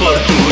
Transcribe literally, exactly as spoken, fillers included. Opportunity.